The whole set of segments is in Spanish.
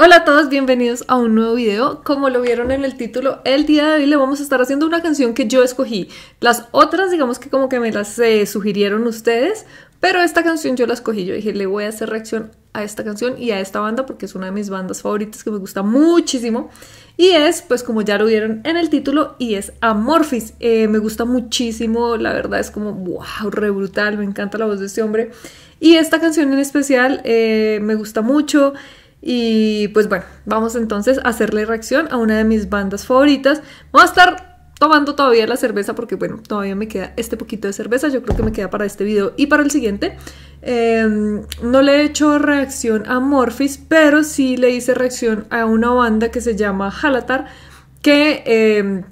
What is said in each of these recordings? Hola a todos, bienvenidos a un nuevo video. Como lo vieron en el título, el día de hoy le vamos a estar haciendo una canción que yo escogí. Las otras digamos que como que me las sugirieron ustedes, pero esta canción yo la escogí. Yo dije, le voy a hacer reacción a esta canción y a esta banda porque es una de mis bandas favoritas que me gusta muchísimo. Y es, pues como ya lo vieron en el título, y es Amorphis. Me gusta muchísimo, la verdad es como wow, re brutal, me encanta la voz de este hombre. Y esta canción en especial me gusta mucho. Y pues bueno, vamos entonces a hacerle reacción a una de mis bandas favoritas. Voy a estar tomando todavía la cerveza porque bueno, todavía me queda este poquito de cerveza. Yo creo que me queda para este video y para el siguiente. No le he hecho reacción a Amorphis, pero sí le hice reacción a una banda que se llama Halatar, que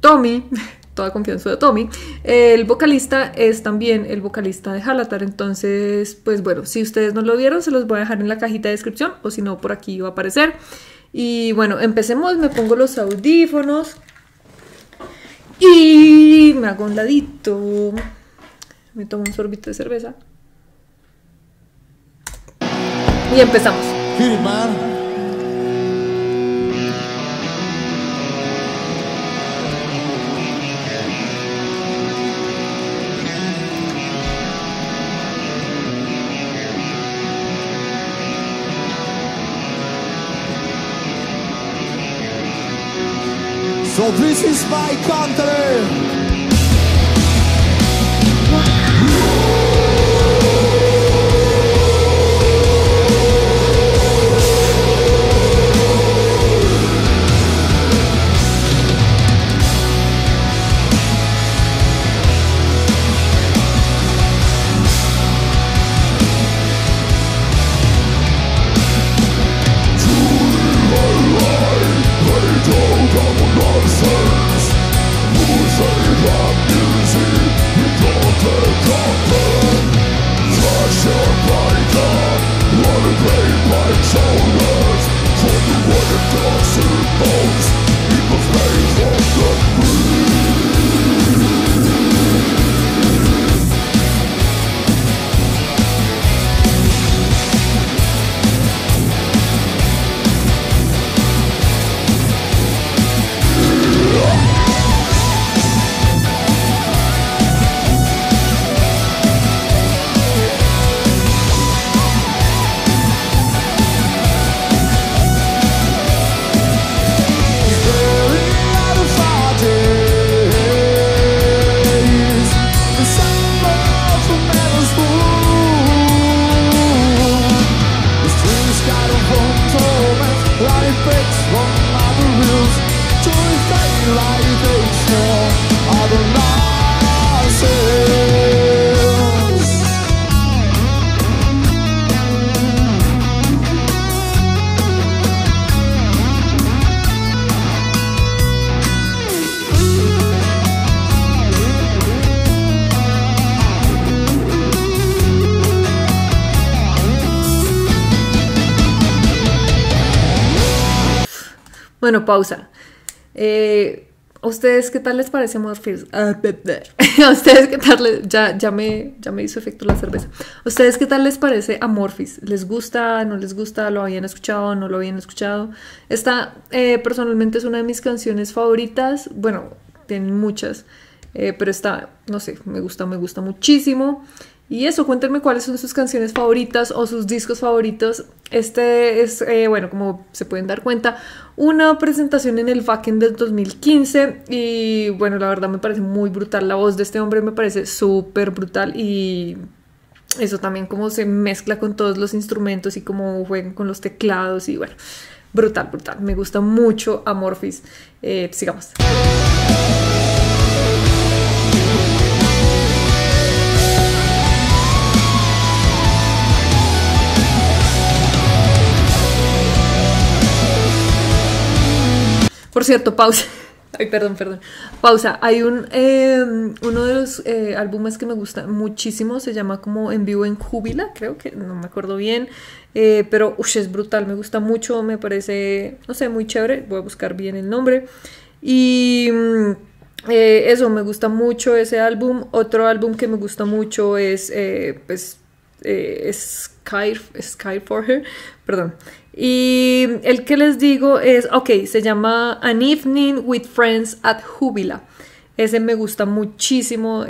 Tommy... toda confianza de Tommy, el vocalista es también el vocalista de Halatar. Entonces, pues bueno, si ustedes no lo vieron, se los voy a dejar en la cajita de descripción, o si no, por aquí va a aparecer. Y bueno, empecemos, me pongo los audífonos y me hago un ladito, me tomo un sorbito de cerveza y empezamos. So this is my country. Bueno, pausa. ¿A ustedes qué tal les parece Amorphis? ¿A ustedes qué tal les... Ya me hizo efecto la cerveza. ¿A ustedes qué tal les parece Amorphis? ¿Les gusta? ¿No les gusta? ¿Lo habían escuchado? ¿No lo habían escuchado? Esta personalmente es una de mis canciones favoritas. Bueno, tienen muchas. Pero esta, no sé, me gusta muchísimo. Y eso, cuéntenme cuáles son sus canciones favoritas o sus discos favoritos. Este es, bueno, como se pueden dar cuenta, una presentación en el Wacken del 2015. Y bueno, la verdad me parece muy brutal. La voz de este hombre me parece súper brutal. Y eso también como se mezcla con todos los instrumentos y como juegan con los teclados. Y bueno, brutal, brutal. Me gusta mucho Amorphis. Sigamos. Por cierto, pausa. Ay, perdón. Pausa. Hay uno de los álbumes que me gusta muchísimo. Se llama como En Vivo en Jubila, creo que, no me acuerdo bien. Pero es brutal, me gusta mucho. Me parece, no sé, muy chévere. Voy a buscar bien el nombre. Y eso, me gusta mucho ese álbum. Otro álbum que me gusta mucho es, pues, Skyforger, perdón. Y el que les digo es, ok, se llama An Evening with Friends at Jubila. Ese me gusta muchísimo,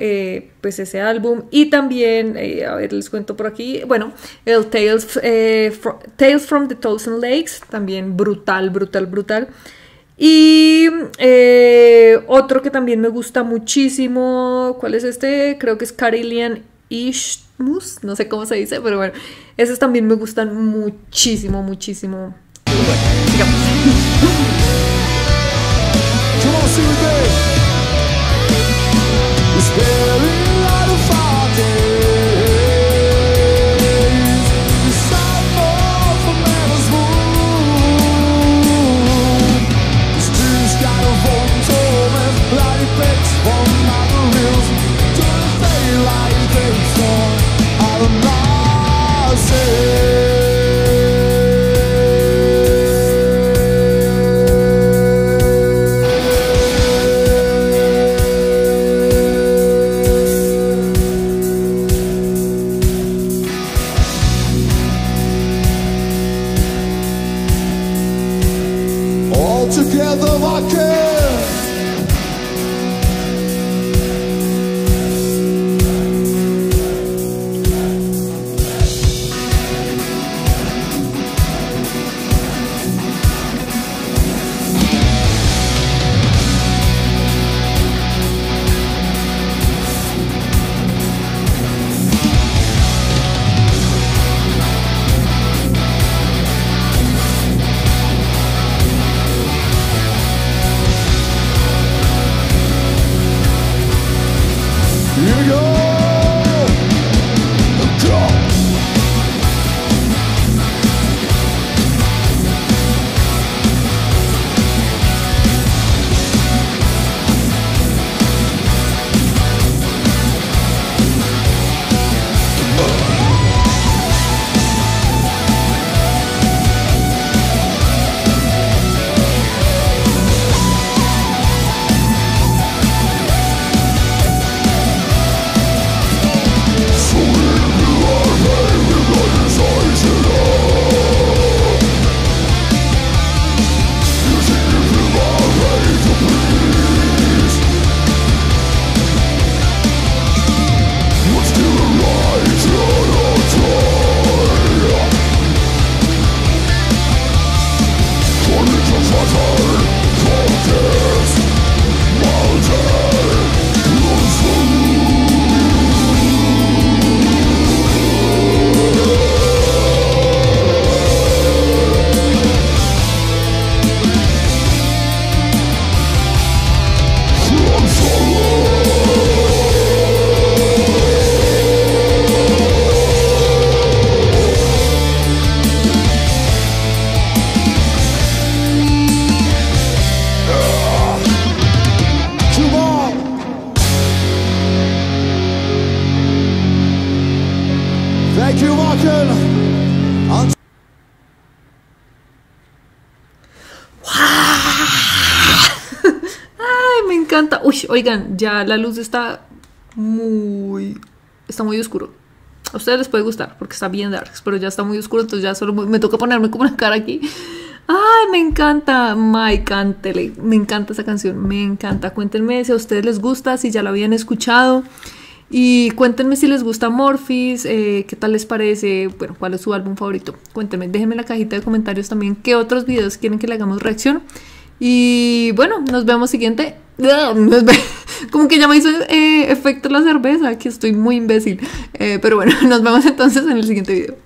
pues ese álbum. Y también, a ver, les cuento por aquí, bueno, el Tales from the Tolson Lakes, también brutal, brutal, brutal. Y otro que también me gusta muchísimo, ¿cuál es este? Creo que es Karelian Isthmus, no sé cómo se dice, pero bueno, esos también me gustan muchísimo, muchísimo. Pero bueno, sigamos. Together, Wacken. Uy, oigan, ya la luz está muy oscuro. A ustedes les puede gustar porque está bien dark, pero ya está muy oscuro, entonces ya solo me toca ponerme como una cara aquí. Ay, me encanta, cántele, me encanta esa canción, me encanta. Cuéntenme si a ustedes les gusta, si ya la habían escuchado, y cuéntenme si les gusta Amorphis, qué tal les parece, bueno, cuál es su álbum favorito. Cuéntenme, déjenme en la cajita de comentarios también qué otros videos quieren que le hagamos reacción. Y bueno, nos vemos siguiente. Como que ya me hizo efecto la cerveza, que estoy muy imbécil. Pero bueno, nos vemos entonces en el siguiente video.